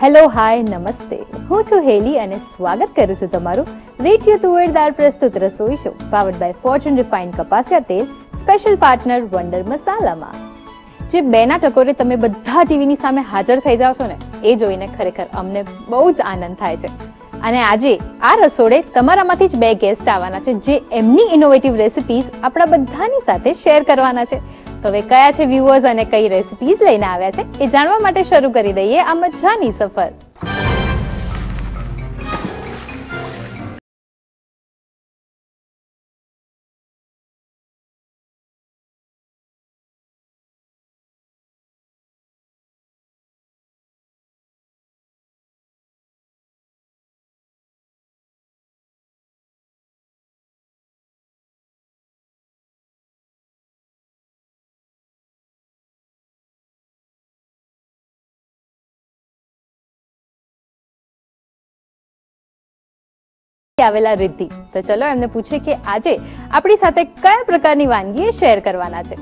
Hello hi नमस्ते हूँ छू हेली अने स्वागत करू छू तमारू रेडियो तुवेरदार प्रस्तुत रसोई show powered by Fortune refined कपासिया तेल स्पेशल पार्टनर वंडर मसाला मा। जे बेना टकोरे तमे बधा टीवी नी सामे हाजर थई जाओ छो ने ए जोईने खरेखर अमने बहु ज आनंद थाय छे अने आजे आ रसोड़े तमारामांथी ज बे गेस्ट आववाना छे जे एमनी इनोवेटिव रेसिपीज आपणा बधानी साथे शेयर करवाना छे। तो वे कया छे व्यूअर्स अने कई रेसिपीज लईने आव्या छे ए जाणवा माटे शुरू करी दઈએ आ मजानी सफर। आवेला रिद्धि तो चलो एमने पूछे कि आज आपणी साथे क्या प्रकारनी वानगी शेयर करवाना छे।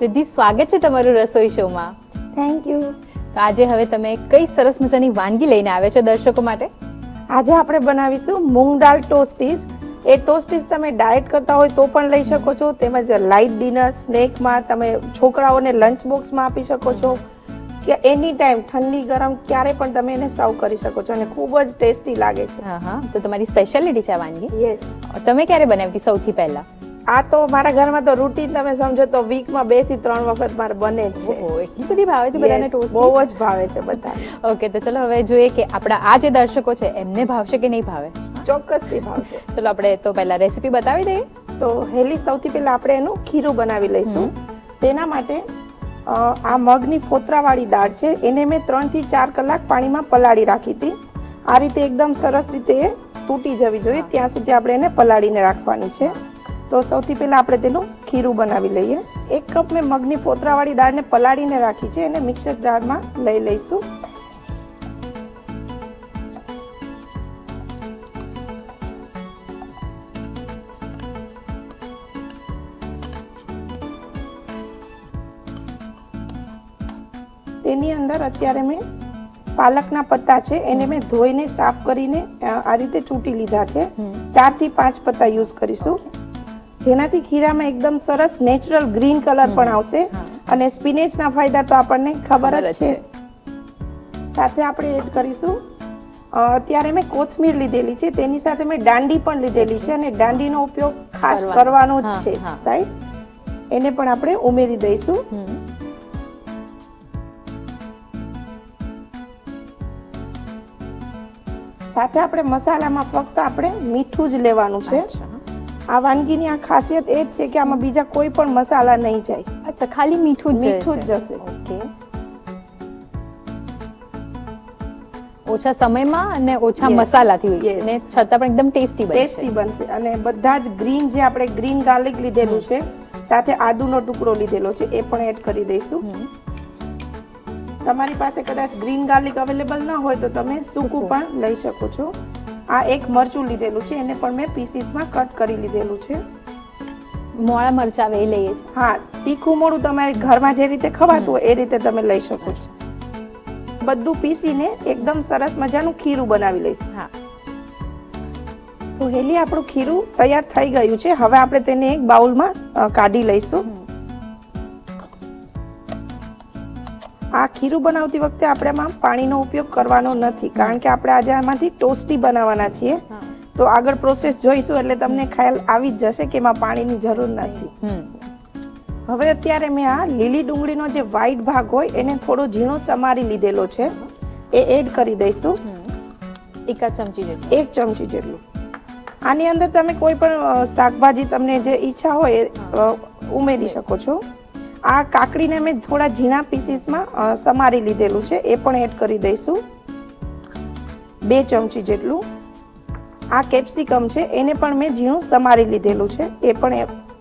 रिद्धि स्वागत छे तमारू रसोई शो मां। Thank you. तो आज हवे तमे कई सरस मजानी वानगी लईने आव्या छो दर्शको माटे। आज आपणे बनावीशुं मूंग दाल टोस्टीज। ए टोस्टीज तमे डाएट करता होय तो पण लई शको छो, तेमज लाइट डिनर स्नेक मां तमे छोकराओने लंच बॉक्स मां आपी शको छो કે એની ટાઈમ ઠંડી ગરમ ક્યારે પણ તમે એને સર્વ કરી શકો છો અને ખૂબ જ ટેસ્ટી લાગે છે। હા હા તો તમારી સ્પેશિયાલિટી છે વાનગી। યસ તમે ક્યારે બનાવતી સૌથી પહેલા? આ તો મારા ઘરમાં તો રૂટીન તમે સમજો તો વીક માં 2 થી 3 વખત માર બને છે। ઓહો એટલી બધી ભાવે છે બધાને ટોસ્ટ? બહુ જ ભાવે છે બધાને। ઓકે તો ચલો હવે જોઈએ કે આપડા આ જે દર્શકો છે એમને ભાવશે કે નહીં ભાવે? ચોક્કસથી ભાવશે। ચલો આપણે તો પહેલા રેસિપી બતાવી દઈએ। તો હેલી સૌથી પહેલા આપણે એનું ખીરું બનાવી લઈશું। તેના માટે आ मगनी फोतरावाड़ी दाळ छे एने मैं 3 થી 4 कलाक पानी में पलाड़ी राखी थी। आ रीते एकदम सरस रीते तूटी जवी जोईए त्यां सुधी आपणे एने पलाड़ीने राखवानी छे। तो सौथी पहेला आपणे तेनुं खीरुं बनावी लईए। 1 कप में मगनी फोतरावाड़ी दाळने पलाड़ीने राखी छे एने मिक्सर जार मां लई लईशुं। तेनी अंदर अत्यारे में पालकना पत्ता छे एने में धोईने साफ करीने आ रीते चूंटी लीधा छे। 4 થી 5 पत्ता यूज करीशुं जेनाथी खीरा में एकदम सरस नेचरल ग्रीन कलर पण आवशे अने स्पिनेच ना फायदा तो आपणने खबर ज छे। साथे आपणे एड करीशुं अत्यारे में कोथमीर लीधेली छे तेनी साथे में डांडी पण लीधेली छे अने डांडीनो उपयोग खास करवानो ज छे राइट। एने पण आपणे उमेरी दईशुं। साथे आपणे मसालामां फक्त आपणे मीठुं ज लेवानुं छे। आ वानगीनी आ खासियत ए छे के आमां बीजा कोई पण मसाला नहीं जाय। अच्छा खाली मीठुं ज मीठुं ज जशे। ओके ओछा समयमां अने ओछा मसालाथी ने छतां पण एकदम टेस्टी बने। टेस्टी बनशे अने बधा ज ग्रीन जे आपणे ग्रीन गार्लिक लीधेलुं छे साथे आदुनो टुकड़ो लीधेलो छे ए पण एड करी दईशुं। તમારી પાસે કદાચ ગ્રીન ગાર્લિક અવેલેબલ ન હોય તો તમે સૂકું પણ લઈ શકો છો। આ એક મરચું લીધેલું છે એને પણ મેં પીસીસમાં કટ કરી લીધેલું છે। મોળા મરચા વે લઈએ છે। હા તીખું મોળું તમારે ઘરમાં જે રીતે ખવાતું હોય એ રીતે તમે લઈ શકો છો। બધું પીસીને એકદમ સરસ મજાનું ખીરું બનાવી લઈશું। હા તો હેલી આપણું ખીરું તૈયાર થઈ ગયું છે। હવે આપણે તેને એક બાઉલમાં કાઢી લઈશું। આ ખીરું બનાવતી વખતે આપણે આમાં પાણીનો ઉપયોગ કરવાનો નથી કારણ કે આપણે આજે આમાંથી ટોસ્ટી બનાવવાના છીએ તો આગળ પ્રોસેસ જોઈશું એટલે તમને ખ્યાલ આવી જ જશે કે એમાં પાણીની જરૂર નથી। હવે અત્યારે મેં આ લીલી ડુંગળીનો જે વ્હાઈટ ભાગ હોય એને થોડો ઝીણો સમારી લીધેલો છે એ એડ કરી દઈશું। 1 ચમચી જેટલું। આની અંદર તમે કોઈ પણ શાકભાજી તમને જે ઈચ્છા હોય ઉમેરી શકો છો। आ काकड़ीने मैं थोड़ा झीणा पीसीस में समारी लीधेलू छे ए पण एड करी दईशू। 2 चमची जेटलू। आ केप्सिकम छे एने पण मैं झीणुं समारी लीधेलू छे ए पण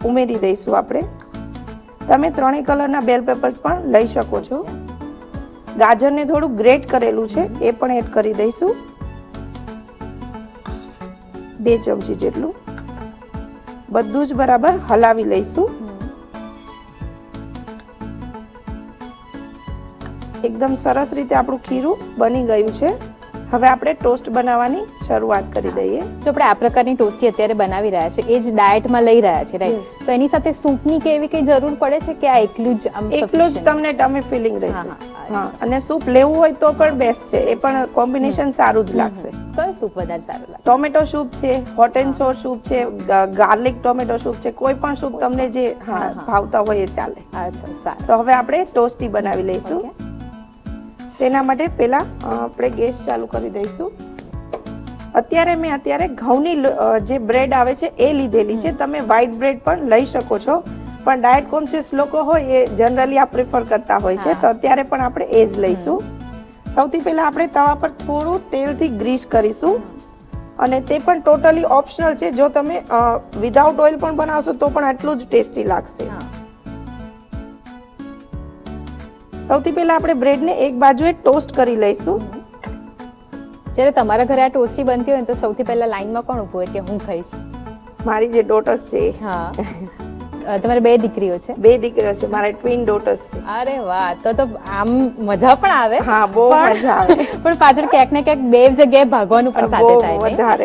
उमेरी दईशू। आपणे तमे त्रणेय कलरना बेल पेपर्स पण लई शको छो। गाजरने थोडुं ग्रेट करेलू छे ए पण एड करी दईशू। 2 चमची जेटलू। बधुं ज बराबर हलावी लईशू। एकदम सरस रीते आपणुं खीरू बनी गयुं छे। हवे आपणे टोस्ट बनाववानी शरूआत करी दઈએ। જો આપણે આ પ્રકારની ટોસ્ટી અત્યારે બનાવી રહ્યા છે, એ જ ડાયટમાં લઈ રહ્યા છે, રાઈટ? તો એની સાથે સૂપની કે એવી કઈ જરૂર પડે છે કે આ એકલું જ આમ એકલું જ તમને તમે ફીલિંગ રહેશે? હા, અને સૂપ લેવું હોય તો પણ બેસ્ટ છે, એ પણ કોમ્બિનેશન સારું જ લાગશે। કયો સૂપ વધારે સારું લાગે? ટોમેટો સૂપ છે, હોટ એન્ડ સોર સૂપ છે, ગાર્લિક ટોમેટો સૂપ છે, કોઈ પણ સૂપ તમને જે હા ભાવતા હોય એ ચાલે। અચ્છા, સારું। તો હવે આપણે ટોસ્ટી બનાવી લઈશું। तेना माटे पेला आपणे गैस चालू करी दईशु। अत्यारे मैं अत्यारे घऊनी जे ब्रेड आवे छे ए लीधेली छे, तमे व्हाइट ब्रेड पण लई शको छो, पण डायट कॉन्शियस लोको होय ए जनरली आ प्रेफर करता होय छे, तो अत्यारे पण आपणे ए ज लईशु। सौथी पहेला आपणे तवा पर थोडुं तेल थी ग्रीस करीशु, अने ते पण टोटली ऑप्शनल छे। जो तमे विदाउट ऑइल पण बनावशो तो पण आटलुं ज टेस्टी लागशे। સૌથી પહેલા આપણે બ્રેડ ને એક બાજુએ ટોસ્ટ કરી લઈશું। જ્યારે તમારા ઘરે આ ટોસ્ટી બનતી હોય તો સૌથી પહેલા લાઈનમાં કોણ ઊભું હોય કે હું ખાઈશ? મારી જે ડોટર્સ છે। હા, તમારે બે દીકરીઓ છે? બે દીકરીઓ છે, મારા ટ્વિન ડોટર્સ છે। અરે વાહ, તો આમ મજા પણ આવે। હા, બહુ મજા આવે, પણ પાછળ ક્યાંક ને ક્યાંક બે જગ્યાએ ભાગવાનું પણ સાથે થાય ને વધારે।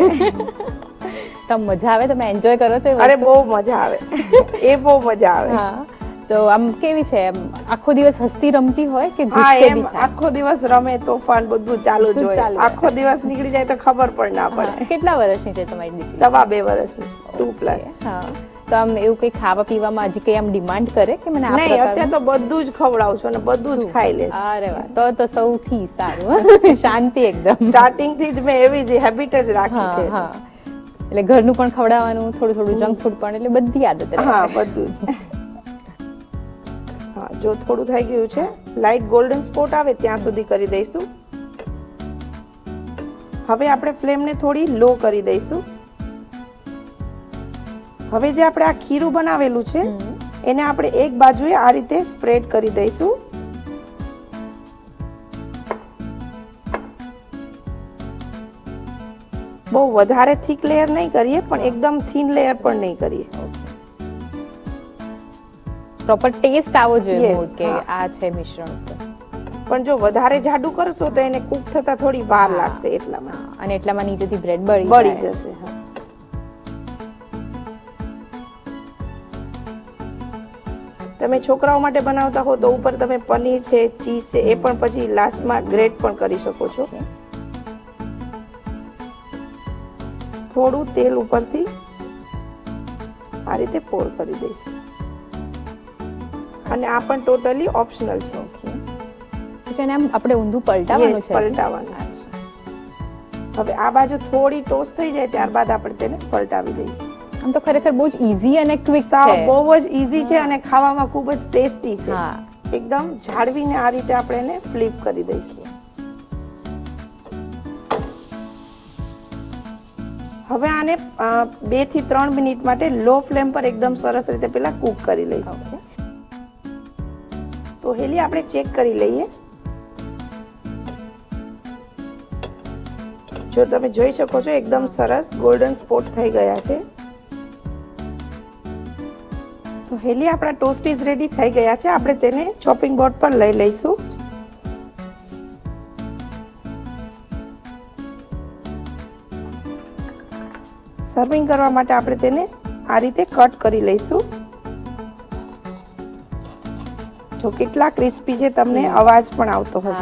તો મજા આવે, તમે એન્જોય કરો છો? અરે બહુ મજા આવે, એ બહુ મજા આવે। હા, તો આમ કેવી છે, આખો દિવસ હસતી રમતી હોય કે ગુસ્સે બીતા? આખો દિવસ રમે, તોફાન બધું ચાલુ જ હોય, આખો દિવસ નીકળી જાય તો ખબર પણ ના પડે। કેટલા વર્ષની છે તમારી દીકરી? સવા 2 વર્ષની છે, 2+। હા, તો આમ એવું કઈ ખાવા પીવામાં હજી કઈ આમ ડિમાન્ડ કરે કે મને આ પ્રકાર? નહીં, અત્યારે તો બધું જ ખવડાવું છું અને બધું જ ખાઈ લે છે। અરે વાહ, તો સૌથી સારું, શાંતિ એકદમ। સ્ટાર્ટિંગ થી જ મેં એવી જ હેબિટ જ રાખી છે। હા, એટલે ઘરનું પણ ખવડાવવાનું, થોડું થોડું જંક ફૂડ પણ, એટલે બધી આદત રહે। હા, બધું જ। जो थोड़ा थाई गयु छे, लाइट गोल्डन स्पॉट आवे त्यां सुधी करी देशु। हवे आपणे फ्लेम ने थोड़ी लो करी देशु। हवे जे आपणे आ खीरू बनावेलु छे एने आपणे एक बाजुए आ रीते स्प्रेड करी देशु। बहु वधारे थीक लेयर नहीं करिए, पण एकदम थीन लेयर पण नहीं करिए। પ્રોપર ટેસ્ટ આવો જોઈએ મોડ કે આ છે મિશ્રણ તો, પણ જો વધારે જાડું કરશો તો એને કૂક થતા થોડી વાર લાગશે, એટલામાં અને એટલામાં નીચેથી બ્રેડ બળી જશે। હા, તમે છોકરાઓ માટે બનાવતા હો તો ઉપર તમે પનીર છે, ચીઝ છે, એ પણ પછી લાસ્ટમાં ગ્રેટ પણ કરી શકો છો। થોડું તેલ ઉપરથી આ રીતે પોર કરી દઈશું। અને આ પણ ટોટલી ઓપ્શનલ છે। ઓકે, એટલે આમ આપણે ઊંધું પલટાવવાનું છે, પલટાવવાનું। હવે આ બાજુ થોડી ટોસ્ટ થઈ જાય ત્યારબાદ આપણે તેને પલટાવી દઈશું। આમ તો ખરેખર બહુ જ ઈઝી અને ક્વિક છે, બહુ જ ઈઝી છે અને ખાવામાં ખૂબ જ ટેસ્ટી છે। હા, એકદમ ઝાડવીને આ રીતે આપણે એને ફ્લિપ કરી દઈશું। હવે આને 2 થી 3 મિનિટ માટે લો ફ્લેમ પર એકદમ સરસ રીતે પહેલા કૂક કરી લઈશું। तो हेली आपने चेक करी लईए। जो तमे जोई शको छो एकदम सरस गोल्डन स्पॉट थई गया छे। तो हेली आपड़ा टोस्टीज रेडी थई गया छे। आपणे तेने चॉपिंग बोर्ड पर लई लईशु। सर्विंग करवा माटे आपणे तेने आ रीते कट करी लईशु। જો કેટલા ક્રિસ્પી છે, તમને અવાજ પણ આવતો હશે।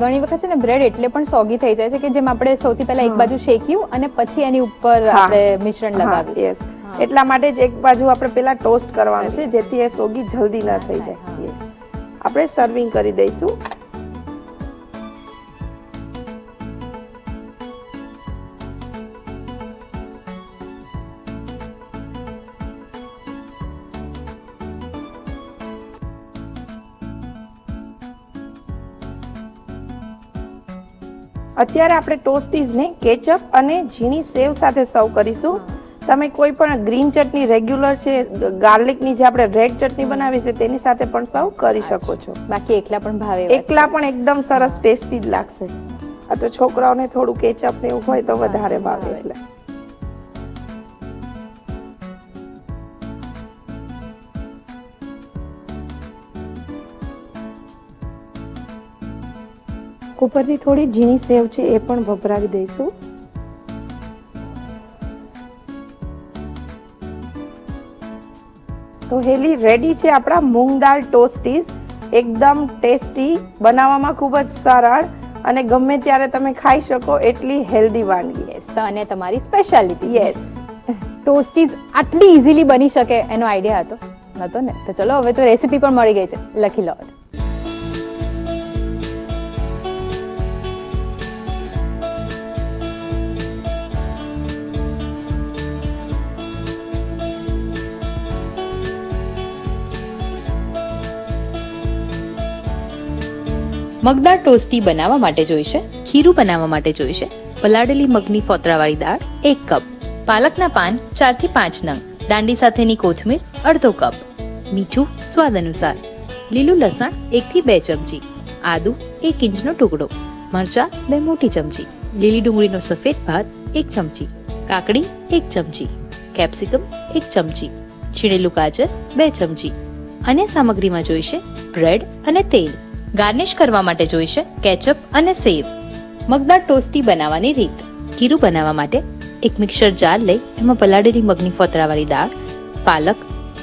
ઘણી વખત છે ને બ્રેડ એટલે પણ સોગી થઈ જાય છે કે જેમ આપણે સૌથી પહેલા એક બાજુ શેક્યું અને પછી એની ઉપર આપણે મિશ્રણ લગાવ્યું। યસ, એટલા માટે જ એક બાજુ આપણે પહેલા ટોસ્ટ કરવાનું છે જેથી એ સોગી જલ્દી ન થઈ જાય। યસ, આપણે સર્વિંગ કરી દઈશું। અત્યારે આપણે ટોસ્ટીઝને કેચઅપ અને ઝીણી સેવ સાથે સર્વ કરીશું। તમે કોઈ પણ ગ્રીન ચટણી રેગ્યુલર છે, ગાર્લિકની જે આપણે રેડ ચટણી બનાવી છે તેની સાથે પણ સર્વ કરી શકો છો। બાકી એકલા પણ ભાવે, એકલા પણ એકદમ સરસ ટેસ્ટી જ લાગશે। આ તો છોકરાઓને થોડું કેચઅપ ને એવું હોય તો વધારે ભાવે એટલે। उपरथी थोड़ी झीणी सेव छे ए पण वपरावी देशु। तो हेली रेडी छे आपड़ा मूंग दाल टोस्टीज, एकदम टेस्टी, बनावामां खूब ज सरळ અને ગમે ત્યારે તમે ખાઈ શકો એટલી હેલ્ધી વાનગી છે અને તમારી સ્પેશિયાલિટી। યસ, ટોસ્ટીઝ આટલી ઈઝીલી બની શકે એનો આઈડિયા હતો નતો ને? તો ચલો હવે તો રેસિપી પણ મળી ગઈ છે, લખી લો। मगदार टोस्टी बनावा माटे जोईशे खीरू बनावा माटे जोईशे पलाड़ेली मगनी फोतरावाळी दाळ 1 कप, पालकना पान 4 થી 5 નંગ, दांडी સાથેની કોથમીર અડધો કપ, મીઠું સ્વાદ અનુસાર, લીલું લસણ 1 થી 2 ચમચી, આદુ 1 ઇંચનો ટુકડો, મરચા 2 મોટી ચમચી, લીલી ડુંગળીનો સફેદ ભાત 1 ચમચી, કાકડી 1 ચમચી, કેપ્સિકમ 1 ચમચી, છીણેલું ગાજર 2 ચમચી। અન્ય સામગ્રીમાં જોઈશે બ્રેડ અને તેલ। गार्निश करवा माटे जोईशे केचप अने सेव। मगदार टोस्टी बनावानी रीत। खीरू बनावा माटे एक मिक्सर जार लई एमां पलाळेली मगनी फोतरावाळी दाळ, पालक,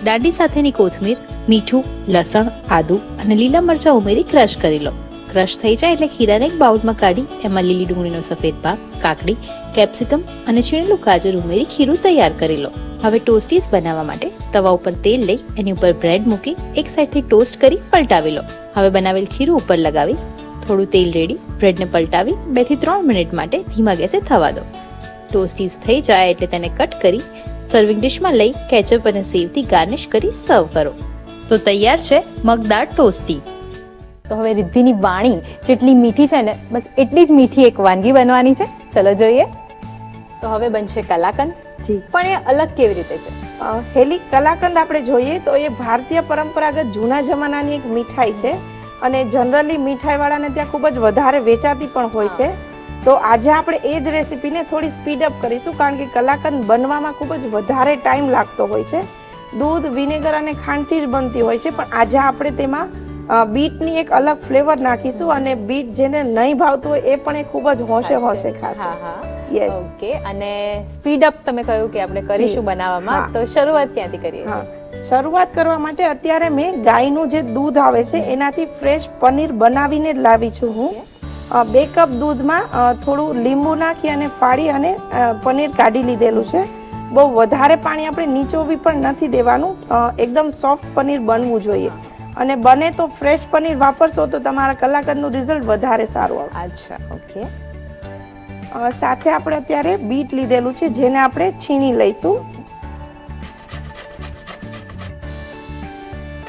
दांडी સાથેની કોથમીર, મીઠું, લસણ, આદુ અને લીલા મરચા ઉમેરી ક્રશ કરી લો। ક્રશ થઈ જાય એટલે ખીરાને એક બાઉલમાં કાઢી એમાં લીલી ડુંગળીનો સફેદ ભાગ, કાકડી, કેપ્સિકમ અને છીણેલું ગાજર ઉમેરી ખીરું તૈયાર કરી લો। હવે ટોસ્ટીસ બનાવવા માટે તવા ઉપર તેલ લઈ એની ઉપર બ્રેડ મૂકી એક સાઈડથી ટોસ્ટ કરી પલટાવી લો। હવે બનાવેલ ખીરું ઉપર લગાવી થોડું તેલ રેડી બ્રેડને પલટાવી 2 થી 3 મિનિટ માટે ધીમા ગેસે થવા દો। ટોસ્ટીસ થઈ જાય એટલે તેને કટ કરી સર્વિંગ ડિશમાં લઈ કેચઅપ અને સેવથી ગાર્નિશ કરી સર્વ કરો। તો તૈયાર છે મગદાર ટોસ્ટી। તો હવે રિદ્ધિની વાણી જેટલી મીઠી છે ને બસ એટલી જ મીઠી એક વાનગી બનવાની છે, ચલો જોઈએ। તો હવે બનશે કલાકંદ। तो आज આપણે એ જ રેસીપી ને થોડી સ્પીડ અપ કરીશું કારણ કે કલાકંદ બનવામાં ખૂબ જ વધારે ટાઈમ લાગતો હોય છે। દૂધ, વિનેગર અને ખાંડથી જ બનતી હોય છે, પણ આજે આપણે તેમાં બીટની એક અલગ ફ્લેવર નાખીશું અને બીટ જેને નહીં ભાવતું હોય એ પણ એ ખૂબ જ હોશે હોશે ખાશે। Yes. Okay. અને સ્પીડ અપ તમે કહ્યું કે આપણે કરીશું બનાવવામાં, તો શરૂઆત ક્યાંથી કરીએ? શરૂઆત કરવા માટે અત્યારે મેં ગાયનું જે દૂધ આવે છે એનાથી ફ્રેશ પનીર બનાવીને લાવી છું હું। 2 કપ દૂધમાં થોડું લીંબુ નાખી અને ફાડી અને પનીર કાઢી લીધેલું છે। બહુ વધારે પાણી આપણે નીચોવી પણ નથી દેવાનું, એકદમ સોફ્ટ પનીર બનવું જોઈએ અને બને તો ફ્રેશ પનીર વાપરશો તો તમારા કલાકંદનું રિઝલ્ટ વધારે સારું આવશે। અચ્છા, ઓકે। સાથે આપણે અત્યારે બીટ લીધેલું છે જેને આપણે છીણી લઈશું।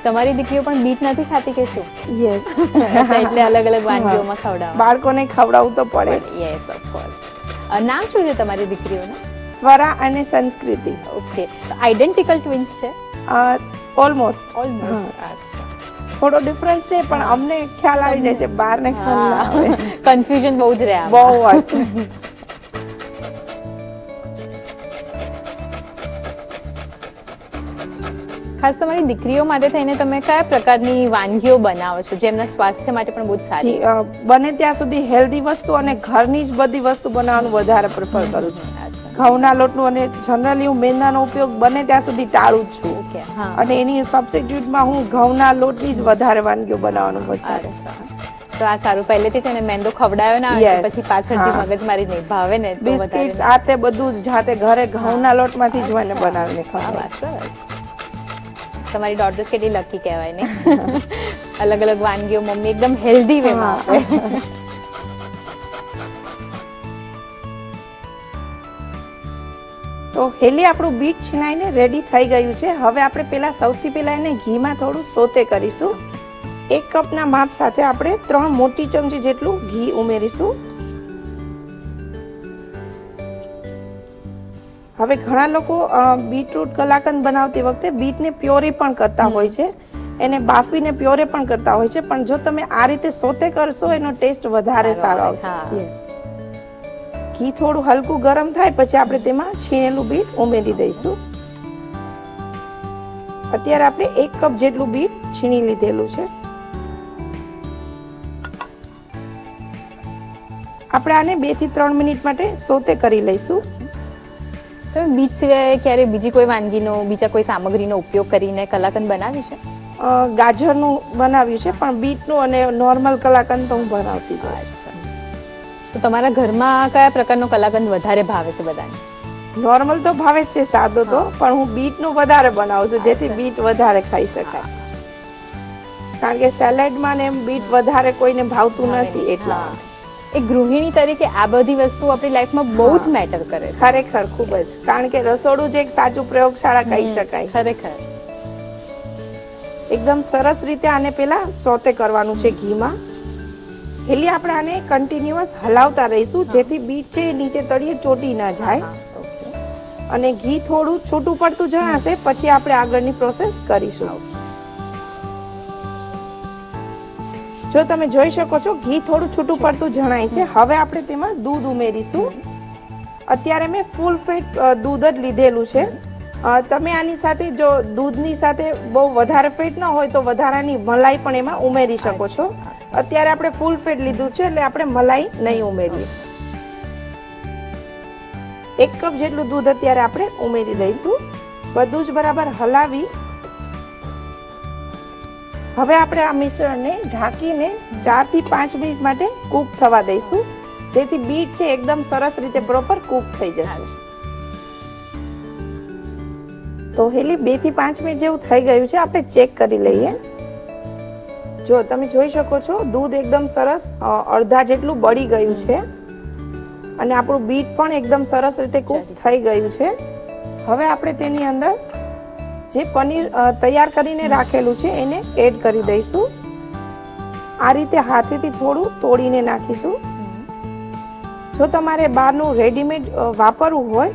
તમારી દીકરીઓ પણ બીટ નથી ખાતી કે શું? યસ, એટલે અલગ અલગ વાનગીઓમાં ખવડાવ, બાળકોને ખવડાવવું તો પડે જ। Yes, of course. નામ શું છે તમારી દીકરીઓનું? સ્વરા અને સંસ્કૃતિ। ઓકે, આઈડેન્ટિકલ ટ્વિન્સ છે? Almost almost. અચ્છા, થોડો ડિફરન્સ છે પણ અમને ખ્યાલ આવી જાય છે, બહાર ને ખ્યાલ આવે, કન્ફ્યુઝન બહુ જ રહે, બહુ જ। ખાસ તમારી દીકરીઓ માટે થઈને તમે કયા પ્રકારની વાનગીઓ બનાવો છો જેમના સ્વાસ્થ્ય માટે પણ બહુ સારી? બને ત્યાં સુધી હેલ્ધી વસ્તુ અને ઘરની જ બધી વસ્તુ બનાવવાનું વધારે પ્રેફર કરું છું। ઘઉંના લોટનું અને જનરલી હું મેંદાનો ઉપયોગ બને ત્યાં સુધી ટાળું જ છું અને એની સબસ્ટિટ્યુટમાં હું ઘઉંના લોટની જ વધારે વાનગીઓ બનાવવાનું વધારે। તો આ સારું, પહેલેથી જ એને મેંદો ખવડાવ્યો ના આવે પછી પાછળથી મગજમારી નહીં ભાવે ને, બિસ્કિટ્સ આ તે બધું જ જાતે ઘરે ઘઉંના લોટમાંથી જ મને બનાવીને ખવડાવવા। તમારી ડોટર કેટલી લકી કહેવાય ને, અલગ અલગ વાનગીઓ મમ્મી એકદમ હેલ્ધી વેમાં આપે। તો હેલી આપણું બીટ છીણાઈને રેડી થઈ ગયું છે। હવે આપણે સૌથી પહેલા એને ઘીમાં થોડું સોતે કરીશું। 1 કપના માપ સાથે આપણે 3 મોટી ચમચી જેટલું ઘી ઉમેરીશું। હવે ઘણા લોકો બીટરૂટ કલાકંદ બનાવતી વખતે બીટને પ્યોરી પણ કરતા હોય છે, એને બાફીને પ્યોરે પણ કરતા હોય છે, પણ જો તમે આ રીતે સોતે કરશો એનો ટેસ્ટ વધારે સારો આવશે। ઘી થોડું હલકું ગરમ થાય પછી આપણે તેમાં છીણેલું બીટ ઉમેરી દઈશું। અત્યારે આપણે 1 કપ જેટલું બીટ છીણી લીધેલું છે। આપણે આને 2 થી 3 મિનિટ માટે સોતે કરી લઈશું. તમે બીજ સિવાય ક્યારે બીજી કોઈ વાનગીનો બીજા કોઈ સામગ્રીનો ઉપયોગ કરીને કલાકંદ બનાવી છે? ગાજરનું બનાવ્યું છે પણ બીટનું અને નોર્મલ કલાકંદ તો હું બનાવતી જ છું. તો તમારા ઘરમાં કયા પ્રકારનો કલાકંદ વધારે ભાવે છે બધાને? નોર્મલ તો ભાવે છે સાદો તો, પણ હું બીટનું વધારે બનાવું છું જેથી બીટ વધારે ખાઈ શકાય. કારણ કે સલાડમાં ને બીટ વધારે કોઈને ભાવતું નથી એટલા. એક ગૃહિણી તરીકે આ બધી વસ્તુ આપણી લાઈફમાં બહુ જ મેટર કરે. ખરેખર ખૂબ જ, કારણ કે રસોડું જે એક સાચું પ્રયોગશાળા કહી શકાય. ખરેખર એકદમ સરસ રીતે આને પેલા સોતે કરવાનું છે ઘીમાં, એટલે આપણે આને કન્ટિન્યુઅસ હલાવતા રહીશું જેથી બીટ છે નીચે તળિયે ચોટી ના જાય. અને ઘી થોડું છૂટું પડતું જણાશે પછી આપણે આગળની પ્રોસેસ કરીશું. જો તમે જોઈ શકો છો ઘી થોડું છૂટું પડતું જણાય છે. હવે આપણે તેમાં દૂધ ઉમેરીશું. અત્યારે મેં ફૂલ ફેટ દૂધ જ લીધેલું છે. તમે આની સાથે જો દૂધની સાથે બહુ વધારે ફેટ ન હોય તો વધારાની મલાઈ પણ એમાં ઉમેરી શકો છો. અત્યારે આપણે ફૂલ ફેટ લીધું છે એટલે આપણે મલાઈ નહીં ઉમેરીએ. 1 કપ જેટલું દૂધ અત્યારે આપણે ઉમેરી દઈશું. બધું જ બરાબર હલાવી હવે આપણે આ મિશ્રણને ઢાંકીને 4 થી 5 મિનિટ માટે કૂક થવા દઈશું જેથી બીટ છે એકદમ સરસ રીતે પ્રોપર કૂક થઈ જશે. તો હેલી 2 થી 5 મિનિટ જેવું થઈ ગયું છે, આપણે ચેક કરી લઈએ. જો તમે જોઈ શકો છો દૂધ એકદમ સરસ અડધા જેટલું બળી ગયું છે અને આપણું બીટ પણ એકદમ સરસ રીતે કૂક થઈ ગયું છે. હવે આપણે તેની અંદર જે પનીર તૈયાર કરીને રાખેલું છે એને એડ કરી દઈશું. આ રીતે હાથેથી થોડું તોડીને નાખીશું. જો તમારે બહારનું રેડીમેડ વાપરવું હોય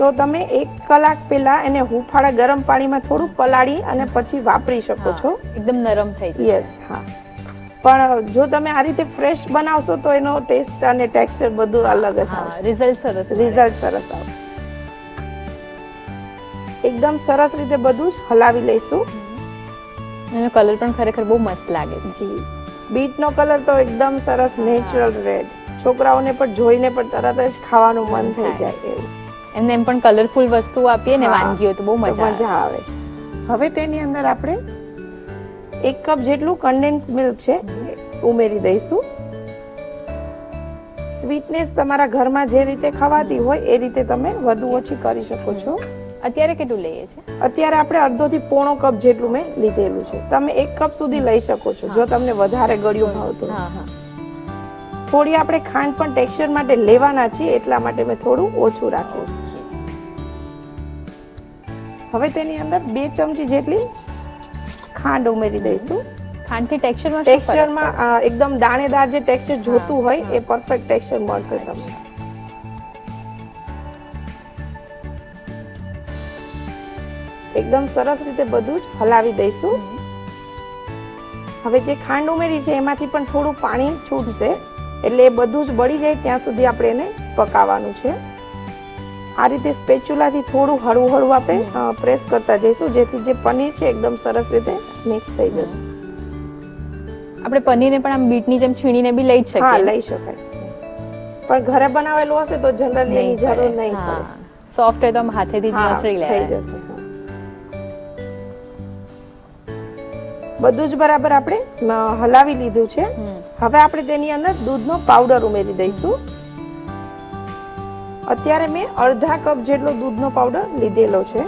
તો તમે 1 કલાક પહેલા એને હુંફાળા ગરમ પાણીમાં થોડું પલાળી અને પછી વાપરી શકો છો. એકદમ નરમ થઈ જાય. યસ, હા. પણ જો તમે આ રીતે ફ્રેશ બનાવશો તો એનો ટેસ્ટ અને ટેક્સચર બધું અલગ જ આવશે. રિઝલ્ટ સરસ આવશે. એકદમ સરસ રીતે બધું જ હલાવી લઈશું. એનો કલર પણ ખરેખર બહુ મસ્ત લાગે છે. જી, બીટનો કલર તો એકદમ સરસ નેચરલ રેડ. છોકરાઓને પણ જોઈને પણ તરત જ ખાવાનું મન થઈ જાય એવું. એમને એમ પણ કલરફુલ વસ્તુ આપીએ ને વાનગીઓ તો બહુ મજા આવે. હવે તેની અંદર આપણે 1 કપ જેટલું કન્ડેન્સ મિલ્ક છે ઉમેરી દઈશું. સ્વીટનેસ તમારા ઘરમાં જે રીતે ખવાતી હોય એ રીતે તમે વધુ ઓછી કરી શકો છો. અત્યારે કેટલું લઈએ છે? અત્યારે આપણે અડધોથી પોણો કપ જેટલું મેં લીધેલું છે. તમે 1 કપ સુધી લઈ શકો છો જો તમને વધારે ગળ્યું ભાવતું. થોડી આપણે ખાંડ પણ ટેક્સચર માટે લેવાના છે એટલા માટે મેં થોડું ઓછું રાખ્યું છે. હવે તેની અંદર 2 ચમચી જેટલી ખાંડ ઉમેરી દઈશું. ખાંડથી ટેક્સચરમાં એકદમ દાણેદાર જે ટેક્સચર જોતું હોય એ પરફેક્ટ ટેક્સચર મળશે તમને. એકદમ સરસ રીતે બધું જ હલાવી દઈશું. હવે જે ખાંડ ઉમેરી છે એમાંથી પણ થોડું પાણી છૂટશે એટલે એ બધું જ બળી જાય ત્યાં સુધી આપણે એને પકાવવાનું છે. આ રીતે સ્પેચ્યુલાથી થોડું હળવું આપણે પ્રેસ કરતા જઈશું જેથી જે પનીર છે એકદમ સરસ રીતે મિક્સ થઈ જશે. આપણે પનીરને પણ આમ બીટની જેમ છીણીને બી લઈ શકીએ. હા, લઈ શકાય. પણ ઘરે બનાવેલું હશે તો જનરલી એની જરૂર નહીં પડે. સોફ્ટ એકદમ હાથેથી જ મસળી લે થઈ જશે. બધું જ બરાબર આપણે હલાવી લીધું છે. હવે આપણે તેની અંદર દૂધનો પાવડર ઉમેરી દઈશું. અત્યારે મેં અડધા કપ જેટલો દૂધનો પાવડર લીધેલો છે.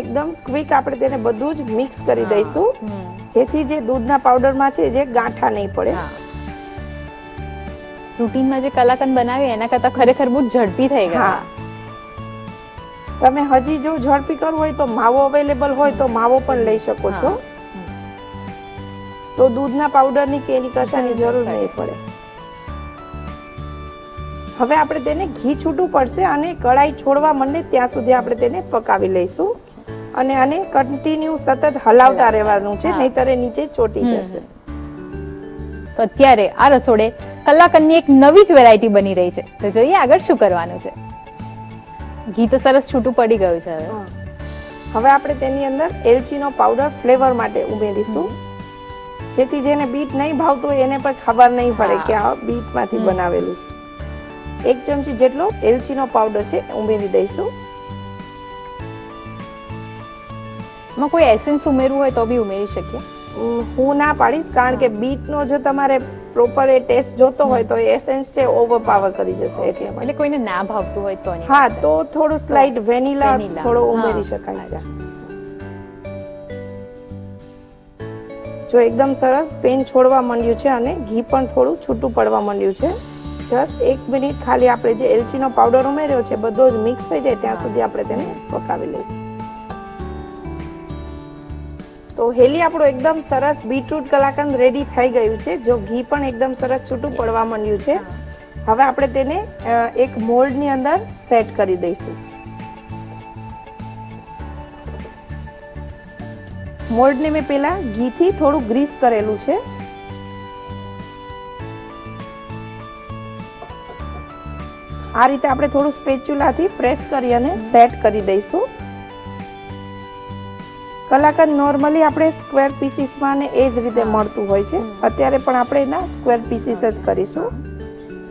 એકદમ ક્વિક આપણે તેને બધું જ મિક્સ કરી દઈશું જેથી જે દૂધના પાવડરમાં છે જે ગાંઠા નહીં પડે. રૂટીનમાં જે કલાકંદ બનાવે એના કરતાં ખરેખર બહુ ઝડપી થઈ ગઈ. હા, તમે હજી જો ઝડપી કરવું હોય તો માવો અવેલેબલ હોય તો માવો પણ લઈ શકો છો. તો દૂધના પાવડરની કે એની કશાની જરૂર નહીં પડે. હવે આપણે તેને ઘી છૂટું પડશે અને કડાઈ છોડવા માંડે ત્યાં સુધી આપણે તેને પકાવી લઈશું અને આને કન્ટિન્યુ સતત હલાવતા રહેવાનું છે નહીંતર એ નીચે ચોટી જશે. તો અત્યારે આ રસોડે કલાકંદની એક નવી જ વેરાયટી બની રહી છે. તો જોઈએ આગળ શું કરવાનું છે. घी तो सरस छूटू पड़ी गयु छे। हवे आपणे तेनी अंदर एलचीनो पाउडर फ्लेवर माटे उमेरीशुं, जेथी जेने बीट नहीं भावतो एने पर खबर नहीं पड़े कि आ बीट मांथी बनावेलुं छे। एक चमची जेटलो एलचीनो पाउडर छे उमेरी दईशुं। માં કોઈ એસેન્સ ઉમેરવું હોય તો બી ઉમેરી શકીએ। હું ના પાડીશ કારણ કે બીટ નો જો તમારે પ્રોપર એ ટેસ્ટ જોતો હોય તો એસેન્સ છે ઓવરપાવર કરી જશે, એટલે કોઈને ના ભાવતું હોય તો હા તો થોડું સ્લાઇડ વેનીલા થોડો ઉમેરી શકાય છે। જો એકદમ સરસ પેન છોડવા માંડ્યું છે અને ઘી પણ થોડું છૂટું પડવા માંડ્યું છે। જસ્ટ 1 મિનિટ ખાલી આપણે જે એલચીનો પાવડર ઉમેર્યો છે બધો જ મિક્સ થઈ જાય ત્યાં સુધી આપણે તેને પકાવી લઈશું। तो हेली आपड़ो एकदम सरस बीटरूट कलाकंद रेडी थई गयु छे, जो घी पण एकदम सरस छूटू पड़वा मंड्यु छे। हवे आपणे तेने एक मोल्ड नी अंदर सेट करी दईशु। मोल्ड ने मैं पहेला घी थी थोड़ू ग्रीस करेलु छे। आ रीते आपणे थोड़ू स्पेच्युला थी प्रेस करी अने सेट करी दईशु। कलाकंद नॉर्मली आपणे स्क्वेर पीसीस मां ने ए ज रीते मळतुं होय छे, अत्यारे पण आपणे ना स्क्वेर पीसीस ज करीशुं।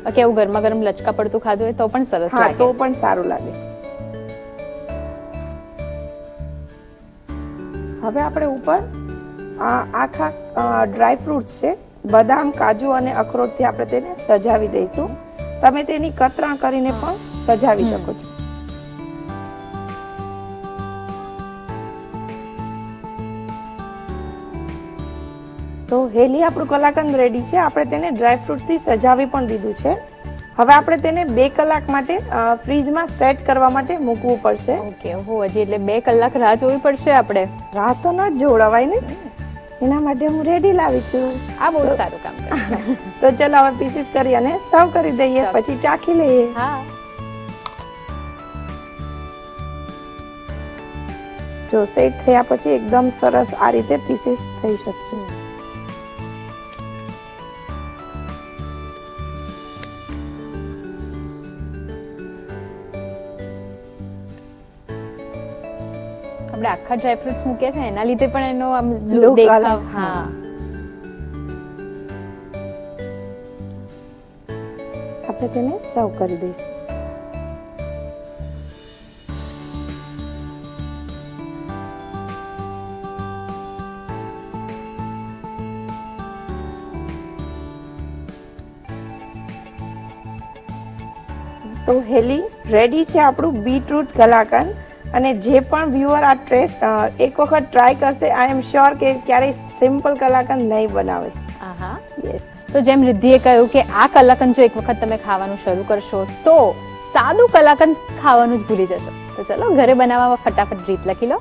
ओके ओ गरमा गरम लचका पडतुं खाधुं होय तो पण सरस लागे, हां तो पण सारू लागे। हवे आपणे उपर आ आखा ड्राई फ्रूट्स छे बदाम काजू अने अखरोट थी आपणे तेने सजावी दईशुं। तमे तेनी कतरण करीने पण सजावी शको छो। तो हेली आपणुं कलाकंद रेडी छे, आपणे तेने ड्राय फ्रूट थी सजावी पण दीधुं छे। हवे आपणे तेने 2 कलाक माटे फ्रीज मां सेट करवा माटे मूकवुं पडशे। ओके हो हजी એટલે 2 કલાક રાહ જોવી પડશે આપણે। રાહ તો ન જોળવાય ને, એના માટે હું રેડી લાવી છું। આ બહુ સારું કામ કરે। તો ચલો હવે પીસીસ કરી અને સર્વ કરી દઈએ, પછી ચાખી લઈએ। હા જો સેટ થયા પછી એકદમ સરસ આ રીતે પીસીસ થઈ શકશે। આખા ડ્રાય ફ્રૂટ્સ મૂક્યા છે એના લીધે પણ એનો આમ લુક દેખાવ। હા આપણે તેને સર્વ કરી દઈશું। તો હેલી રેડી છે આપણું બીટરૂટ કલાકંદ। અને જે પણ વ્યુઅર આ ટેસ્ટ એક વખત ટ્રાય કરશે આઈ એમ શ્યોર કે ક્યારેય સિમ્પલ કલાકંદ નહીં બનાવે। આહા યસ, તો જેમ રિદ્ધિએ કહ્યું કે આ કલાકંદ જો એક વખત તમે ખાવાનું શરૂ કરશો તો સાદું કલાકંદ ખાવાનું જ ભૂલી જશો। તો ચલો ઘરે બનાવવામાં ફટાફટ રીત લખી લો।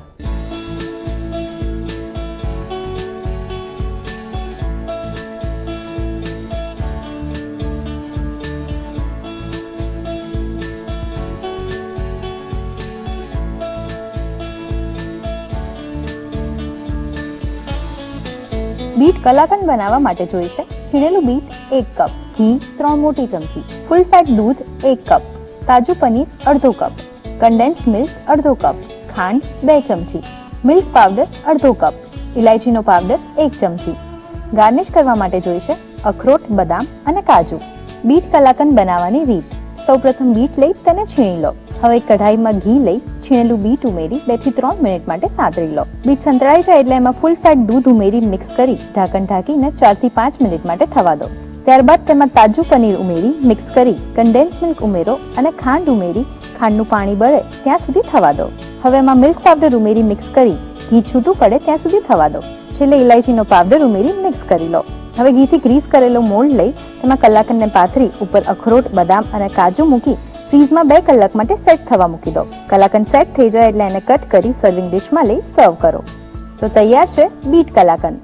बीट कलाकंद बनावा माटे जोईशे खीणेलुं बीट 1 कप, घी 3 मोटी चमची, फूल फेट दूध 1 कप, ताजु पनीर अर्धो कप, कंडेन्स्ड मिल्क अर्धो कप, खांड 2 चमची, मिल्क पाउडर अर्धो कप, इलायचीनो पाउडर 1 चमची। गार्निश करवा माटे जोईशे अखरोट बदाम अने काजू। बीट कलाकंद बनावानी रीत। સૌપ્રથમ બીટ લઈ તેને છીણી લો। હવે કઢાઈમાં ઘી લઈ છીણેલું બીટ ઉમેરી 2 થી 3 મિનિટ માટે સાતરી લો। બીટ સંતળાઈ જાય એટલે એમાં ફૂલ ફેટ દૂધ ઉમેરી મિક્સ કરી ઢાંકણ ઢાંકીને 4 થી 5 મિનિટ માટે થવા દો। ત્યારબાદ તેમાં તાજું પનીર ઉમેરી મિક્સ કરી કન્ડેન્સ્ડ મિલ્ક ઉમેરો અને ખાંડ ઉમેરી ખાંડનું પાણી બળે ત્યાં સુધી થવા દો। હવે એમાં મિલ્ક પાવડર ઉમેરી મિક્સ કરી ઘી છૂટું પડે ત્યાં સુધી થવા દો। છેલ્લે ઇલાયચીનો પાવડર ઉમેરી મિક્સ કરી લો। હવે ઘીથી ગ્રીસ કરેલો મોલ્ડ લઈ તેમાં કલાકંદને પાથરી ઉપર અખરોટ બદામ અને કાજુ મૂકી ફ્રીજમાં 2 કલાક માટે સેટ થવા મૂકી દો। કલાકંદ સેટ થઈ જાય એટલે એને કટ કરી સર્વિંગ ડિશમાં લઈ સર્વ કરો। તો તૈયાર છે બીટ કલાકંદ।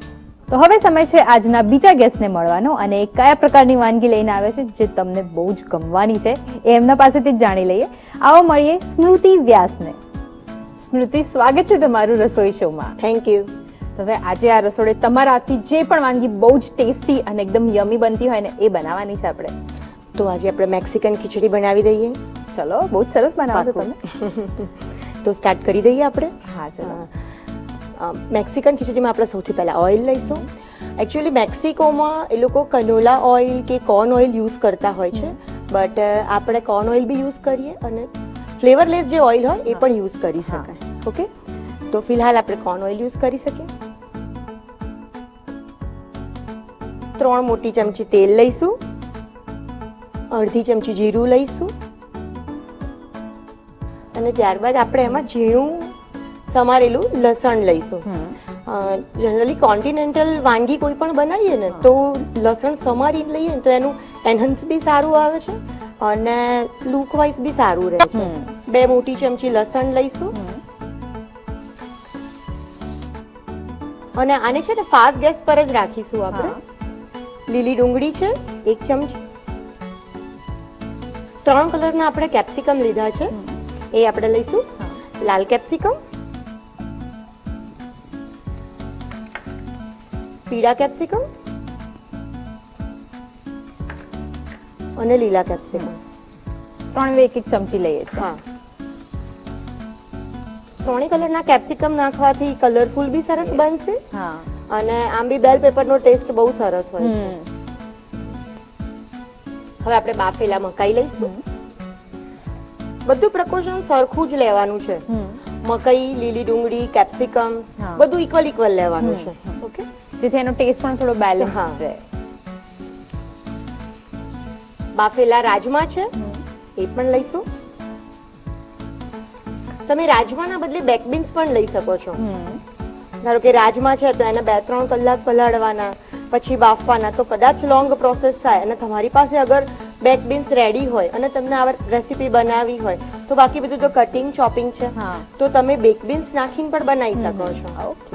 તો હવે સમય છે આજના બીજા ગેસ્ટને મળવાનો અને એ કયા પ્રકારની વાનગી લઈને આવે છે જે તમને બહુ જ ગમવાની છે એ એમના પાસેથી જાણી લઈએ। આવો મળીએ સ્મૃતિ વ્યાસને। સ્મૃતિ, સ્વાગત છે તમારું રસોઈ શોમાં। Thank you. તો હવે આજે આ રસોડે તમારાથી જે પણ વાનગી બહુ જ ટેસ્ટી અને એકદમ યમી બનતી હોય ને એ બનાવવાની છે આપણે। તો આજે આપણે મેક્સિકન ખીચડી બનાવી દઈએ चलो बहुत सरस बनावो छो तमे तो स्टार्ट करी दईए आपणे। हाँ चलो मेक्सिकन खीचड़ी में आपणे સૌથી પહેલા ઓઇલ લઈશું। एक्चुअली मेक्सिको में ए लोग कनोला ऑइल के कॉर्न ऑइल यूज करता होय छे बट आपणे कॉर्न ऑइल भी यूज करिए अने फ्लेवरलेस जे ऑइल होय ए पण यूज करी शकाय। ओके तो फिलहाल आपणे कॉर्न ऑइल यूज करी सके। 3 मोटी चमची तेल लईशु, अर्धी चमची जीरु लईशु अने त्यारबाद आपणे एमां झीणुं समारेलुं लसण लईशु। जनरली कॉन्टिनेंटल वांगी कोई पण बनावीए ने तो लसण समारीने लईए ने तो एनुं एनहांस बी सारुं आवे छे अने लूक वाइज बी सारुं रहे छे। 2 मोटी चमची लसण लईशु अने आने छे ने फास्ट गैस पर ज राखीशुं। आपणे લીલી ડુંગળી છે 1 ચમચી, 3 કલરના આપણે કેપ્સિકમ લીધા છે એ આપણે લઈશું, લાલ કેપ્સિકમ, પીળા કેપ્સિકમ અને લીલા કેપ્સિકમ। 3 એક એક ચમચી લઈએ છે। હા ત્રણે કલરના કેપ્સિકમ નાખવાથી કલરફુલ બી સરસ બનશે। હા અને આમ બી બેલ પેપર નો ટેસ્ટ બહુ સરસ હોય છે। હવે આપણે બાફેલા મકાઈ લઈશું। બધું પ્રિકોશન સરખું જ લેવાનું છે, મકાઈ, લીલી ડુંગળી, કેપ્સિકમ બધું ઇક્વલ ઇક્વલ લેવાનું છે। ઓકે જેથી એનો ટેસ્ટ પણ થોડો બેલેન્સ રહે। બાફેલા રાજમા છે એ પણ લઈશું। તમે રાજમાના બદલે બેક બીન્સ પણ લઈ શકો છો। ધારો કે રાજમા છે તો એને 2-3 કલાક પલાળવાના પછી બાફવાના તો કદાચ લોંગ પ્રોસેસ થાય અને તમારી પાસે અગર બેક બીન્સ રેડી હોય અને તમને આ રેસિપી બનાવી હોય તો બાકી બધું તો કટિંગ ચોપિંગ છે તો તમે બેક બીન્સ નાખીને પણ બનાવી શકો છો। ઓકે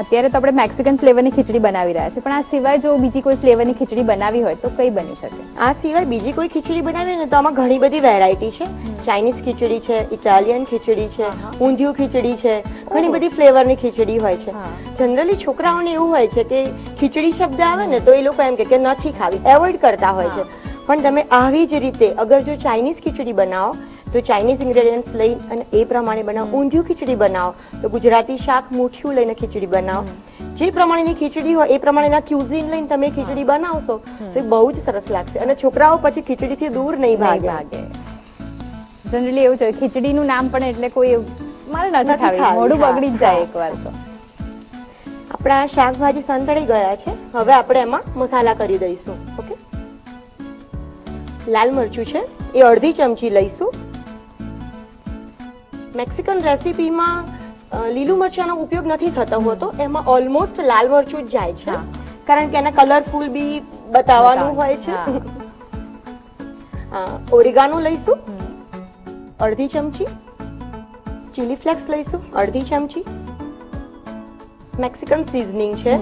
અત્યારે તો આપણે મેક્સિકન ફ્લેવરની ખીચડી બનાવી રહ્યા છે પણ આ સિવાય જો બીજી કોઈ ફ્લેવરની ખીચડી બનાવી હોય તો કઈ બની શકે? આ સિવાય બીજી કોઈ ખીચડી બનાવીએ ને તો આમાં ઘણી બધી વેરાયટી છે। ચાઇનીઝ ખીચડી છે, ઇટાલિયન ખીચડી છે, ઊંધિયું ખીચડી છે, ઘણી બધી ફ્લેવરની ખીચડી હોય છે। જનરલી છોકરાઓને એવું હોય છે કે ખીચડી શબ્દ આવે ને તો એ લોકો એમ કે નથી ખાવી, એવોઇડ કરતા હોય છે। પણ તમે આવી જ રીતે અગર જો ચાઇનીઝ ખીચડી બનાવો તો ચાઇનીઝ ઇન્ગ્રેડિયન્ટ્સ લઈ અને એ પ્રમાણે બનાવો, ઊંધિયું ખીચડી બનાવો તો ગુજરાતી શાક મુઠિયું લઈને ખીચડી બનાવો, જે પ્રમાણેની ખીચડી હોય એ પ્રમાણેના ક્યુઝિન લઈને તમે ખીચડી બનાવશો તો બહુ જ સરસ લાગશે અને છોકરાઓ પછી ખીચડીથી દૂર નહીં ભાગે। જનરલી એવું છે ખીચડીનું નામ પણ એટલે કોઈ મારે નથી ખાવી, મોઢું બગડી જાય એકવાર તો। આપણા શાકભાજી સંતળી ગયા છે, હવે આપણે એમાં મસાલા કરી દઈશું। ઓકે લાલ મરચું છે એ અડધી ચમચી લઈશું। મેક્સિકન રેસીપીમાં લીલું મરચાંનો ઉપયોગ નથી થતો હોતો, એમાં ઓલમોસ્ટ લાલ મરચું જ જાય છે કારણ કે એને કલરફુલ બી બતાવવાનું હોય છે। ઓરેગાનો લઈશું अर्धी चमची, चिली फ्लेक्स लईशु अर्धी चमची, मेक्सिकन सीजनिंग छे